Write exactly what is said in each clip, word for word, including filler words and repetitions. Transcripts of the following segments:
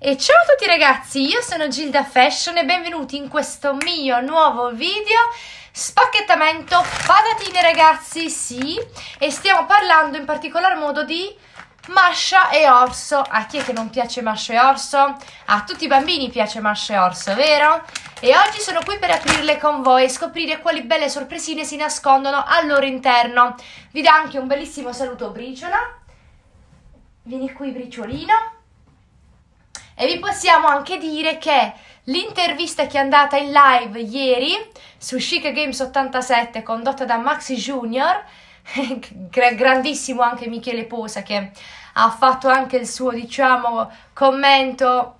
E ciao a tutti ragazzi, io sono Gilda Fashion e benvenuti in questo mio nuovo video spacchettamento patatine ragazzi, sì, e stiamo parlando in particolar modo di Masha e Orso. A chi è che non piace Masha e Orso? A tutti i bambini piace Masha e Orso, vero? E oggi sono qui per aprirle con voi e scoprire quali belle sorpresine si nascondono al loro interno. Vi do anche un bellissimo saluto Briciola, vieni qui Briciolino. E vi possiamo anche dire che l'intervista che è andata in live ieri su Shikagames ottantasette condotta da Maxxyjunior, grandissimo anche Michele Posa, che ha fatto anche il suo, diciamo, commento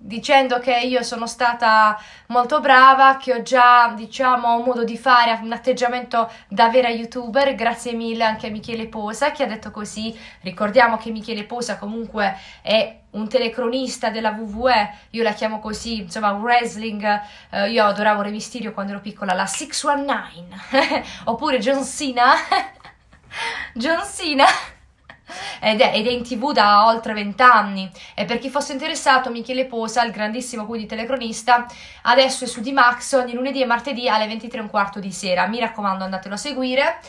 dicendo che io sono stata molto brava, che ho già, diciamo, un modo di fare, un atteggiamento da vera youtuber. Grazie mille anche a Michele Posa che ha detto così. Ricordiamo che Michele Posa comunque è un telecronista della vu vu e, io la chiamo così, insomma un wrestling, eh, io adoravo Re Misterio quando ero piccola, la sei diciannove, oppure John Cena, John Cena, ed è, ed è in tv da oltre vent'anni. E per chi fosse interessato, Michele Posa, il grandissimo quindi telecronista, adesso è su D-Max ogni lunedì e martedì alle ventitré e un quarto di sera, mi raccomando andatelo a seguire.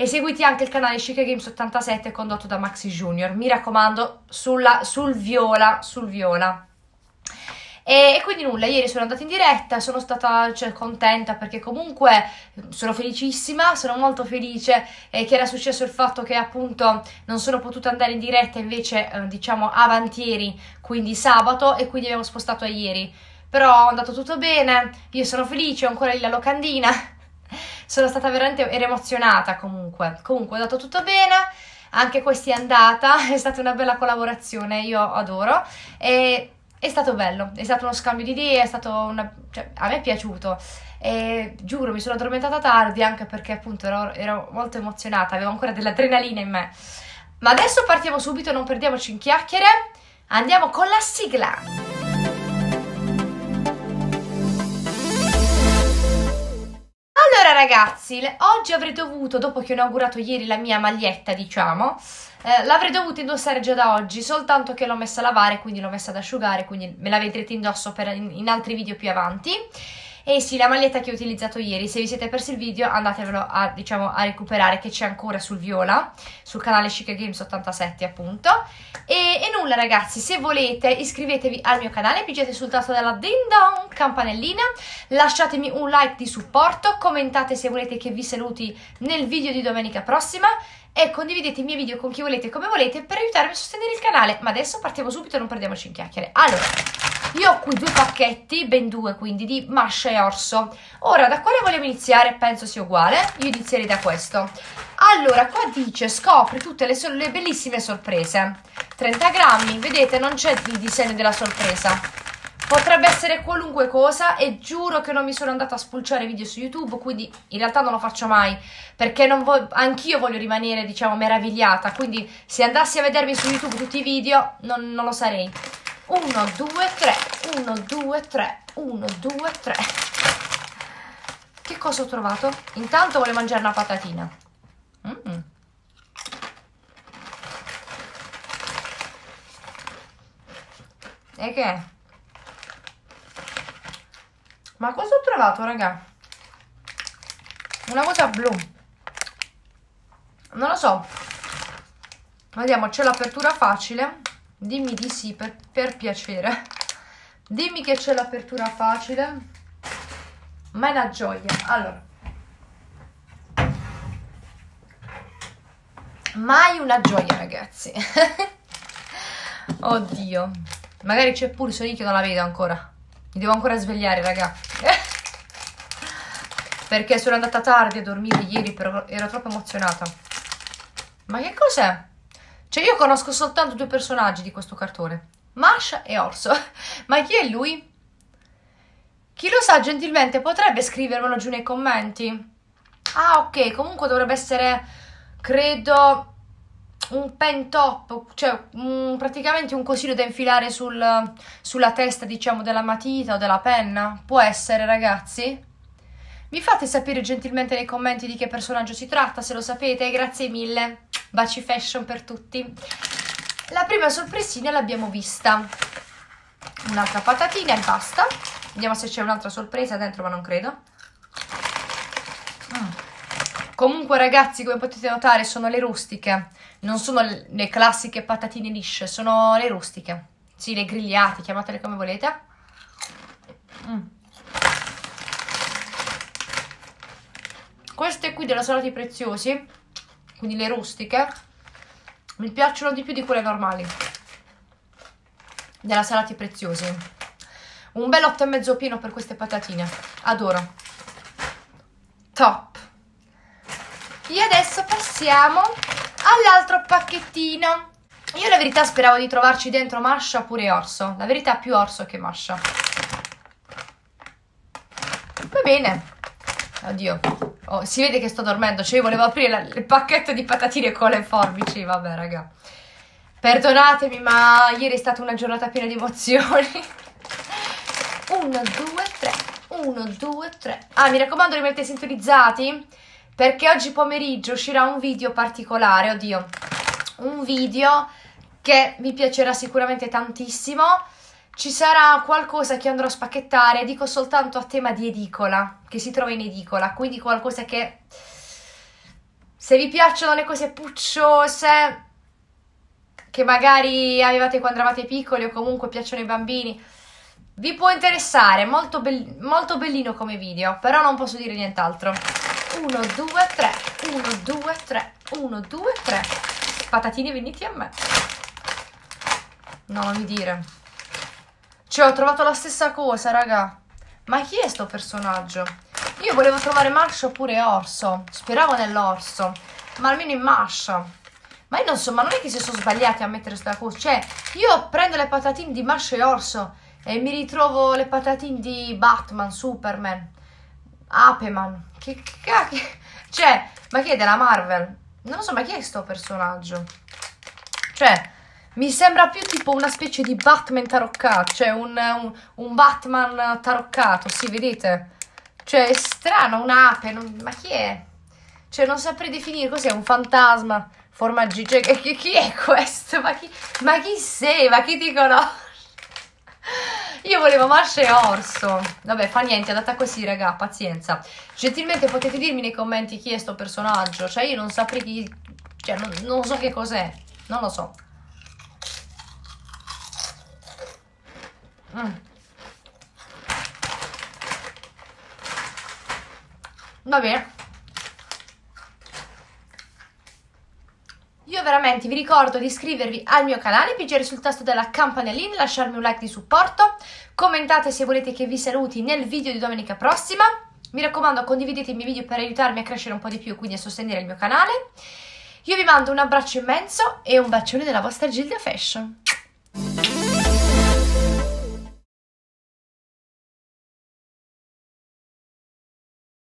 E seguite anche il canale Shikagames ottantasette condotto da Maxxyjunior, mi raccomando, sulla, sul viola, sul viola. E, e quindi nulla, ieri sono andata in diretta, sono stata, cioè, contenta perché comunque sono felicissima, sono molto felice eh, che era successo il fatto che appunto non sono potuta andare in diretta invece, eh, diciamo, avantieri, quindi sabato, e quindi abbiamo spostato a ieri. Però è andato tutto bene, io sono felice, ho ancora lì la locandina. Sono stata veramente emozionata comunque. Comunque è andato tutto bene, anche questa è andata, è stata una bella collaborazione, io adoro. E è stato bello, è stato uno scambio di idee, è stato una, cioè, a me è piaciuto. E giuro, mi sono addormentata tardi anche perché appunto ero, ero molto emozionata, avevo ancora dell'adrenalina in me. Ma adesso partiamo subito, non perdiamoci in chiacchiere, andiamo con la sigla! Ragazzi, oggi avrei dovuto, dopo che ho inaugurato ieri la mia maglietta, diciamo, eh, l'avrei dovuta indossare già da oggi, soltanto che l'ho messa a lavare, quindi l'ho messa ad asciugare, quindi me la vedrete indosso per in, in altri video più avanti. E sì, la maglietta che ho utilizzato ieri, se vi siete persi il video andatevelo a, diciamo, a recuperare, che c'è ancora sul Viola, sul canale Shikagames ottantasette appunto. E, e nulla ragazzi, se volete iscrivetevi al mio canale, pigiate sul tasto della ding dong, campanellina, lasciatemi un like di supporto, commentate se volete che vi saluti nel video di domenica prossima e condividete i miei video con chi volete e come volete per aiutarmi a sostenere il canale. Ma adesso partiamo subito, non perdiamoci in chiacchiere. Allora, io ho qui due pacchetti, ben due quindi, di Masha e Orso. Ora, da quale vogliamo iniziare? Penso sia uguale, io inizierei da questo. Allora, qua dice, scopri tutte le, so le bellissime sorprese. trenta grammi, vedete, non c'è il disegno della sorpresa. Potrebbe essere qualunque cosa e giuro che non mi sono andata a spulciare video su YouTube, quindi in realtà non lo faccio mai, perché non vo anch'io voglio rimanere, diciamo, meravigliata, quindi se andassi a vedermi su YouTube tutti i video, non, non lo sarei. uno, due, tre, uno, due, tre, uno, due, tre. Che cosa ho trovato? Intanto voglio mangiare una patatina. Mm. E che è? Ma cosa ho trovato, raga? Una cosa blu. Non lo so. Vediamo, c'è l'apertura facile. Dimmi di sì, per, per piacere. Dimmi che c'è l'apertura facile. Ma è una gioia. Allora. Mai una gioia, ragazzi. Oddio. Magari c'è pure il sogno che non la vedo ancora. Mi devo ancora svegliare, raga. Perché sono andata tardi a dormire ieri, però ero troppo emozionata. Ma che cos'è? Cioè, io conosco soltanto due personaggi di questo cartone, Masha e Orso. Ma chi è lui? Chi lo sa gentilmente potrebbe scrivermelo giù nei commenti. Ah, ok, comunque dovrebbe essere, credo, un pen top, cioè un, praticamente un cosino da infilare sul, sulla testa, diciamo, della matita o della penna. Può essere, ragazzi? Mi fate sapere gentilmente nei commenti di che personaggio si tratta, se lo sapete, grazie mille. Baci fashion per tutti. La prima sorpresina l'abbiamo vista. un'altra patatina e basta. Vediamo se c'è un'altra sorpresa dentro, ma non credo. Mm. Comunque ragazzi, come potete notare, sono le rustiche, non sono le classiche patatine lisce, sono le rustiche. Sì, le grigliate, chiamatele come volete. Mm. Queste qui della Salati Preziosi, quindi le rustiche, mi piacciono di più di quelle normali della Salati Preziosi. Un bel otto e mezzo pieno per queste patatine, adoro. Top. E adesso passiamo all'altro pacchettino. Io la verità speravo di trovarci dentro Masha pure Orso, la verità più Orso che Masha. Va bene. Oddio, oh, si vede che sto dormendo, cioè io volevo aprire la, il pacchetto di patatine con le forbici, vabbè raga. Perdonatemi, ma ieri è stata una giornata piena di emozioni. uno, due, tre, uno, due, tre. Ah, mi raccomando, rimanete sintonizzati, perché oggi pomeriggio uscirà un video particolare, oddio, un video che vi piacerà sicuramente tantissimo. Ci sarà qualcosa che andrò a spacchettare, dico soltanto a tema di edicola, che si trova in edicola, quindi qualcosa che, se vi piacciono le cose pucciose, che magari avevate quando eravate piccoli o comunque piacciono ai bambini, vi può interessare, molto, be- molto bellino come video, però non posso dire nient'altro. uno, due, tre, uno, due, tre, uno, due, tre. Patatine, venite a me. No, non mi dire. Cioè, ho trovato la stessa cosa, raga. Ma chi è sto personaggio? Io volevo trovare Masha oppure Orso. Speravo nell'Orso, ma almeno in Masha. Ma io non so, ma non è che si sono sbagliati a mettere sta cosa. Cioè, io prendo le patatine di Masha e Orso e mi ritrovo le patatine di Batman, Superman, Apeman. Che cacchio, cioè, ma chi è della Marvel? Non lo so, ma chi è sto personaggio? Cioè, mi sembra più tipo una specie di Batman taroccato, cioè un, un, un Batman taroccato, sì, vedete? Cioè, è strano, un'ape, non, ma chi è? Cioè, non saprei definire, cos'è, un fantasma, formaggi, cioè, chi, chi è questo? Ma chi, ma chi sei? Ma chi ti conosce? Io volevo Masha e Orso. Vabbè, fa niente, è andata così, raga, pazienza. Gentilmente potete dirmi nei commenti chi è sto personaggio. Cioè, io non saprei chi... Cioè, non, non so che cos'è. Non lo so. Mm. Va bene. Io veramente vi ricordo di iscrivervi al mio canale, pigiare sul tasto della campanellina, lasciarmi un like di supporto, commentate se volete che vi saluti nel video di domenica prossima, mi raccomando condividete i miei video per aiutarmi a crescere un po' di più, quindi a sostenere il mio canale. Io vi mando un abbraccio immenso e un bacione della vostra Gilda Fashion.